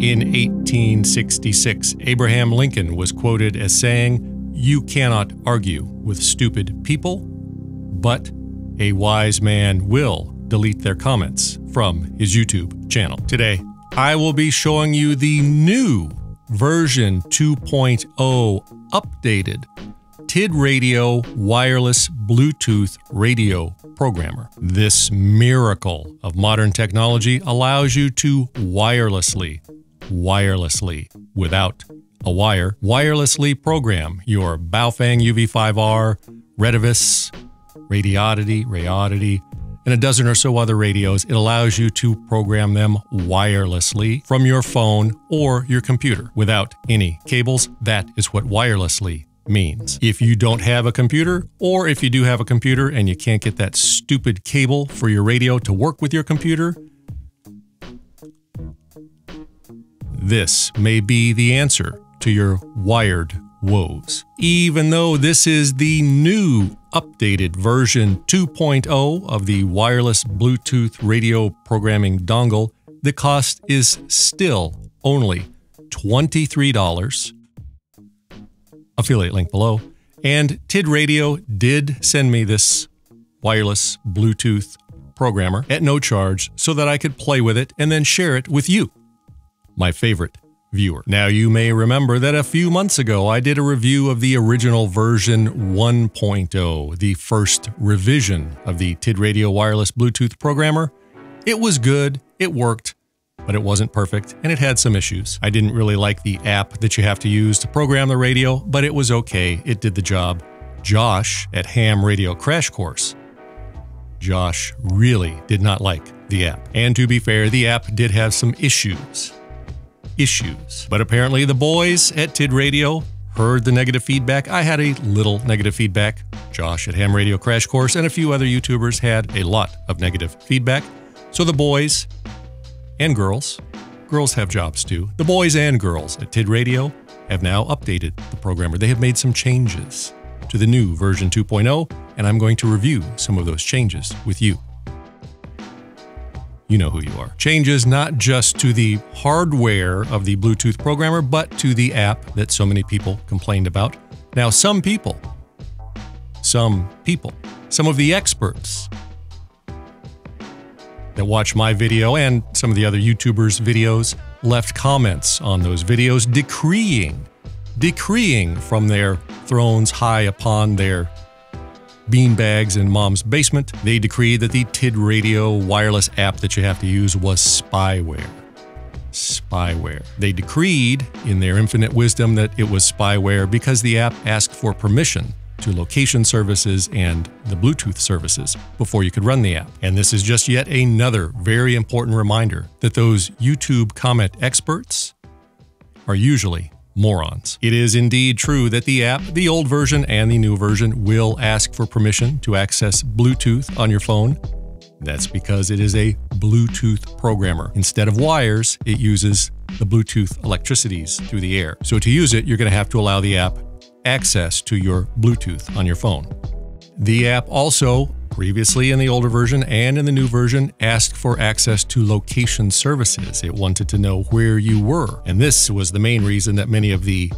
In 1866, Abraham Lincoln was quoted as saying, "You cannot argue with stupid people, but a wise man will delete their comments from his YouTube channel." Today, I will be showing you the new version 2.0 updated TID Radio Wireless Bluetooth Radio Programmer. This miracle of modern technology allows you to wirelessly, without a wire, wirelessly program your Baofeng UV5R, Retevis, Radioddity, and a dozen or so other radios. It allows you to program them wirelessly from your phone or your computer without any cables. That is what wirelessly means. If you don't have a computer, or if you do have a computer and you can't get that stupid cable for your radio to work with your computer, this may be the answer to your wired woes. Even though this is the new updated version 2.0 of the wireless Bluetooth radio programming dongle, the cost is still only $23. Affiliate link below. And TID Radio did send me this wireless Bluetooth programmer at no charge so that I could play with it and then share it with you, my favorite viewer. Now, you may remember that a few months ago, I did a review of the original version 1.0, the first revision of the TID Radio wireless Bluetooth programmer. It was good, it worked, but it wasn't perfect, and it had some issues. I didn't really like the app that you have to use to program the radio, but it was okay. It did the job. Josh at Ham Radio Crash Course, Josh really did not like the app. And to be fair, the app did have some issues. But apparently the boys at TID Radio heard the negative feedback. I had a little negative feedback. Josh at Ham Radio Crash Course and a few other YouTubers had a lot of negative feedback. So the boys and girls have jobs too. The boys and girls at TID Radio have now updated the programmer. They have made some changes to the new version 2.0, and I'm going to review some of those changes with you. You know who you are. Changes not just to the hardware of the Bluetooth programmer, but to the app that so many people complained about. Now, some of the experts that watch my video and some of the other YouTubers' videos left comments on those videos decreeing from their thrones high upon their beanbags in mom's basement. They decreed that the TID Radio wireless app that you have to use was spyware. Spyware. They decreed in their infinite wisdom that it was spyware because the app asked for permission to location services and the Bluetooth services before you could run the app. And this is just yet another very important reminder that those YouTube comment experts are usually morons. It is indeed true that the app, the old version and the new version, will ask for permission to access Bluetooth on your phone. That's because it is a Bluetooth programmer. Instead of wires, it uses the Bluetooth electricities through the air. So to use it, you're going to have to allow the app access to your Bluetooth on your phone. The app also, previously in the older version and in the new version, asked for access to location services. It wanted to know where you were. And this was the main reason that many of the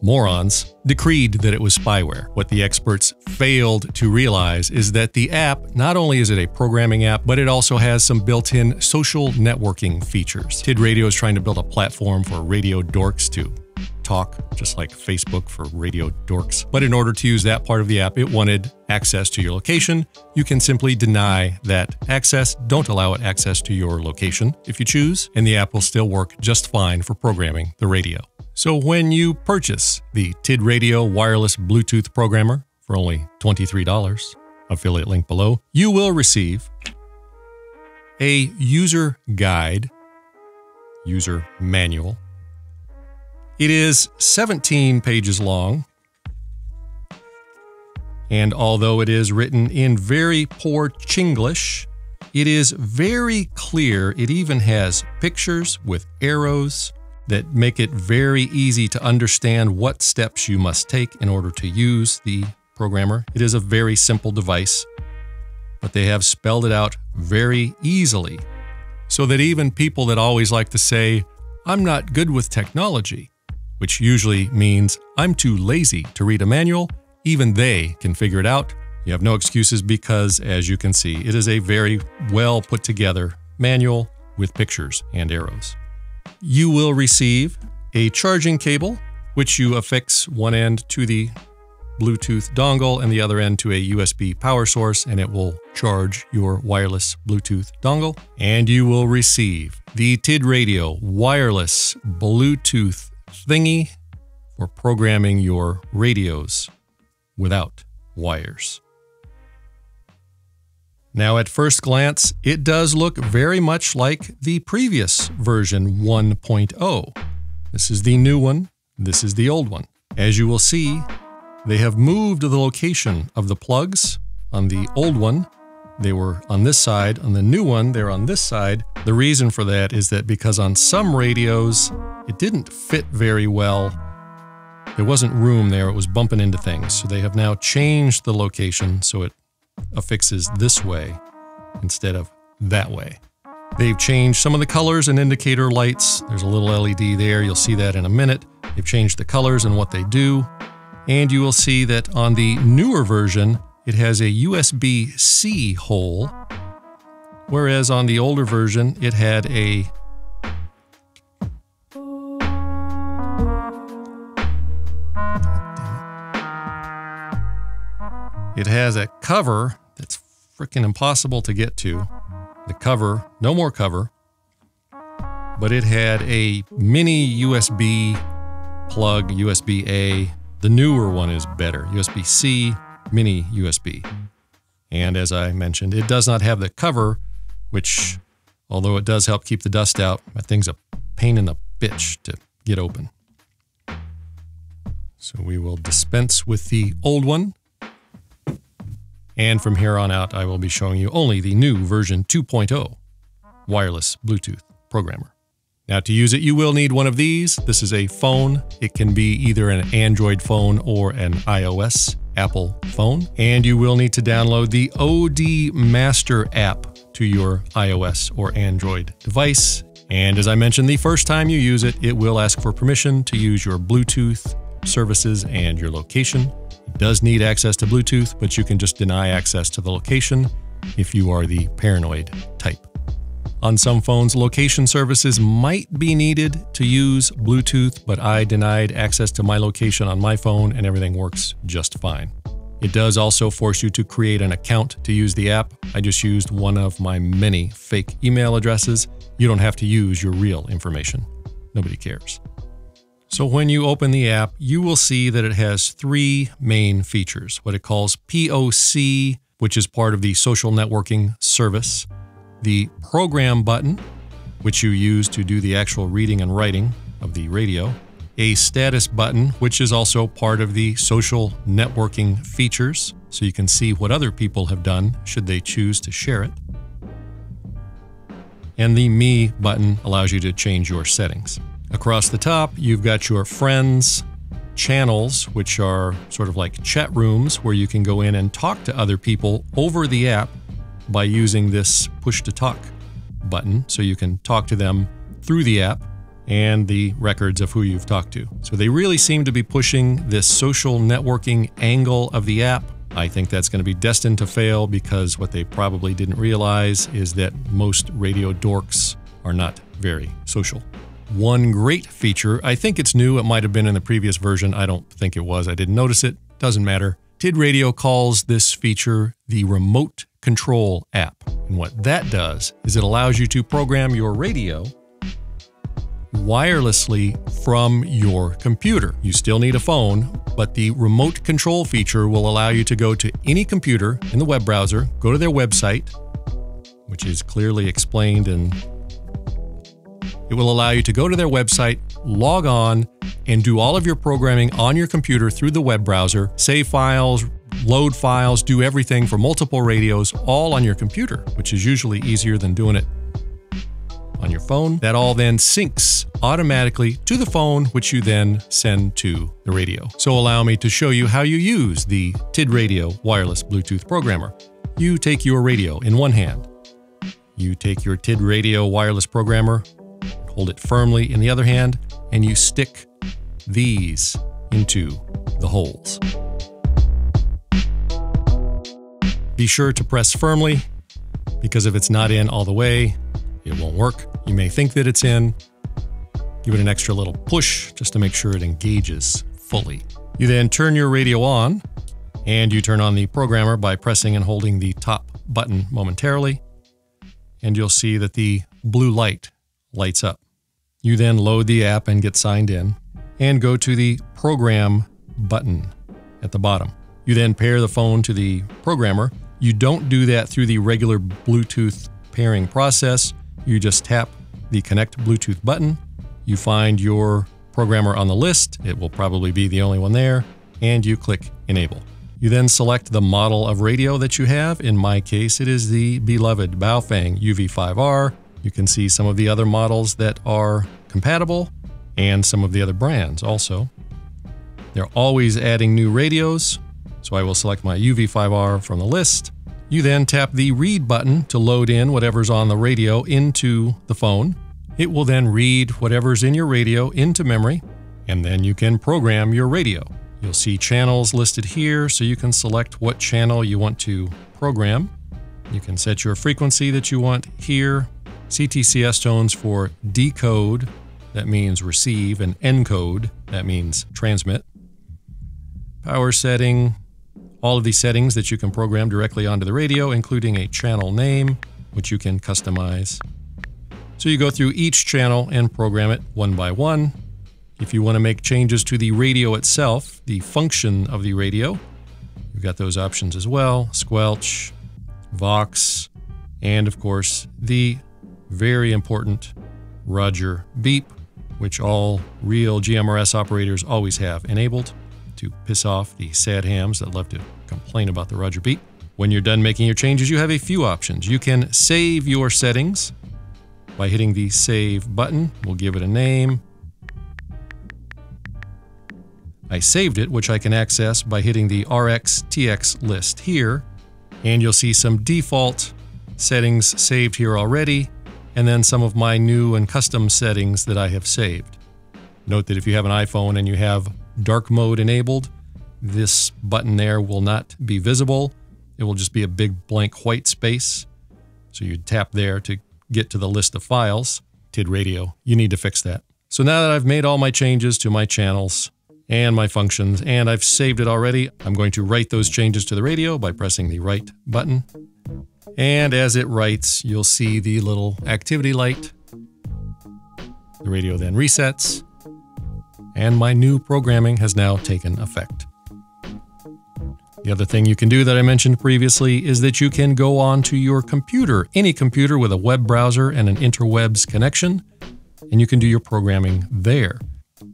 morons decreed that it was spyware. What the experts failed to realize is that the app, not only is it a programming app, but it also has some built-in social networking features. TID Radio is trying to build a platform for radio dorks to talk, just like Facebook for radio dorks. But in order to use that part of the app, it wanted access to your location. You can simply deny that access. Don't allow it access to your location if you choose, and the app will still work just fine for programming the radio. So when you purchase the TID Radio wireless Bluetooth programmer for only $23, affiliate link below, you will receive a user guide, user manual. It is 17 pages long, and although it is written in very poor Chinglish, it is very clear. It even has pictures with arrows that make it very easy to understand what steps you must take in order to use the programmer. It is a very simple device, but they have spelled it out very easily so that even people that always like to say, I'm not good with technology, which usually means I'm too lazy to read a manual, even they can figure it out. You have no excuses because, as you can see, it is a very well put together manual with pictures and arrows. You will receive a charging cable, which you affix one end to the Bluetooth dongle and the other end to a USB power source, and it will charge your wireless Bluetooth dongle. And you will receive the TID Radio wireless Bluetooth thingy for programming your radios without wires. Now, at first glance, it does look very much like the previous version 1.0. This is the new one. This is the old one. As you will see, they have moved the location of the plugs. On the old one, they were on this side. On the new one, they're on this side. The reason for that is that because on some radios, it didn't fit very well. There wasn't room there. It was bumping into things. So they have now changed the location so it affixes this way instead of that way. They've changed some of the colors and indicator lights. There's a little LED there. You'll see that in a minute. They've changed the colors and what they do. And you will see that on the newer version, it has a USB-C hole, whereas on the older version, it had a... It has a cover that's freaking impossible to get to. The cover, no more cover, but it had a mini USB plug, USB-A. The newer one is better, USB-C, mini USB. And as I mentioned, it does not have the cover, which, although it does help keep the dust out, that thing's a pain in the bitch to get open. So we will dispense with the old one. And from here on out, I will be showing you only the new version 2.0 wireless Bluetooth programmer. Now, to use it, you will need one of these. This is a phone. It can be either an Android phone or an iOS Apple phone. And you will need to download the OD Master app to your iOS or Android device. And as I mentioned, the first time you use it, it will ask for permission to use your Bluetooth services and your location. It does need access to Bluetooth, but you can just deny access to the location if you are the paranoid type. On some phones, location services might be needed to use Bluetooth, but I denied access to my location on my phone and everything works just fine. It does also force you to create an account to use the app. I just used one of my many fake email addresses. You don't have to use your real information. Nobody cares. So when you open the app, you will see that it has three main features, what it calls POC, which is part of the social networking service. The program button, which you use to do the actual reading and writing of the radio, a status button, which is also part of the social networking features, so you can see what other people have done should they choose to share it, and the Me button allows you to change your settings. Across the top, you've got your friends, channels, which are sort of like chat rooms where you can go in and talk to other people over the app by using this push-to-talk button, so you can talk to them through the app and the records of who you've talked to. So they really seem to be pushing this social networking angle of the app. I think that's going to be destined to fail because what they probably didn't realize is that most radio dorks are not very social. One great feature, I think it's new, it might have been in the previous version, I don't think it was, I didn't notice it, doesn't matter. TID Radio calls this feature the remote control app. And what that does is it allows you to program your radio wirelessly from your computer. You still need a phone, but the remote control feature will allow you to go to any computer in the web browser, go to their website, which is clearly explained, and it will allow you to go to their website, log on, and do all of your programming on your computer through the web browser, save files, load files, do everything for multiple radios all on your computer, which is usually easier than doing it on your phone. That all then syncs automatically to the phone, which you then send to the radio. So allow me to show you how you use the TID Radio wireless Bluetooth programmer. You take your radio in one hand. You take your TID radio wireless programmer, hold it firmly in the other hand, and you stick these into the holes. Be sure to press firmly, because if it's not in all the way, it won't work. You may think that it's in. Give it an extra little push just to make sure it engages fully. You then turn your radio on, and you turn on the programmer by pressing and holding the top button momentarily, and you'll see that the blue light lights up. You then load the app and get signed in, and go to the program button at the bottom. You then pair the phone to the programmer. You don't do that through the regular Bluetooth pairing process. You just tap the connect Bluetooth button. You find your programmer on the list. It will probably be the only one there, and you click enable. You then select the model of radio that you have. In my case, it is the beloved Baofeng UV5R. You can see some of the other models that are compatible, and some of the other brands also. They're always adding new radios, so I will select my UV5R from the list. You then tap the read button to load in whatever's on the radio into the phone. It will then read whatever's in your radio into memory, and then you can program your radio. You'll see channels listed here, so you can select what channel you want to program. You can set your frequency that you want here. CTCSS tones for decode, that means receive, and encode, that means transmit. Power setting, all of these settings that you can program directly onto the radio, including a channel name, which you can customize. So you go through each channel and program it one by one. If you want to make changes to the radio itself, the function of the radio, you've got those options as well, squelch, vox, and of course, the very important Roger beep, which all real GMRS operators always have enabled to piss off the sad hams that love to complain about the Roger beep. When you're done making your changes, you have a few options. You can save your settings by hitting the save button. We'll give it a name. I saved it, which I can access by hitting the RXTX list here, and you'll see some default settings saved here already, and then some of my new and custom settings that I have saved. Note that if you have an iPhone and you have dark mode enabled, this button there will not be visible. It will just be a big blank white space. So you tap there to get to the list of files. TID radio, you need to fix that. So now that I've made all my changes to my channels and my functions, and I've saved it already, I'm going to write those changes to the radio by pressing the write button. And as it writes, you'll see the little activity light. The radio then resets, and my new programming has now taken effect. The other thing you can do that I mentioned previously is that you can go on to your computer, any computer with a web browser and an interwebs connection, and you can do your programming there.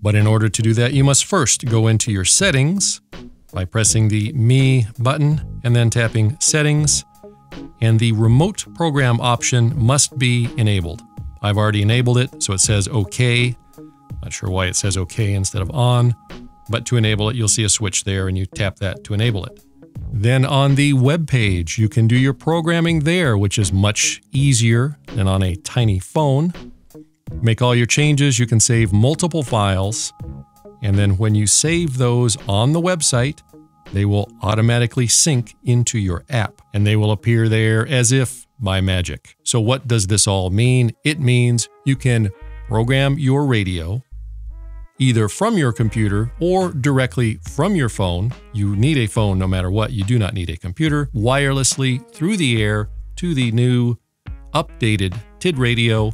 But in order to do that, you must first go into your settings by pressing the Me button and then tapping Settings, and the remote program option must be enabled. I've already enabled it, so it says OK. Not sure why it says OK instead of on, but to enable it, you'll see a switch there and you tap that to enable it. Then on the web page, you can do your programming there, which is much easier than on a tiny phone. Make all your changes, you can save multiple files, and then when you save those on the website, they will automatically sync into your app, and they will appear there as if by magic. So what does this all mean? It means you can program your radio either from your computer or directly from your phone. You need a phone no matter what. You do not need a computer. Wirelessly through the air to the new updated TID radio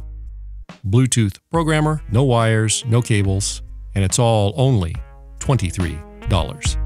Bluetooth programmer. No wires, no cables, and it's all only $23.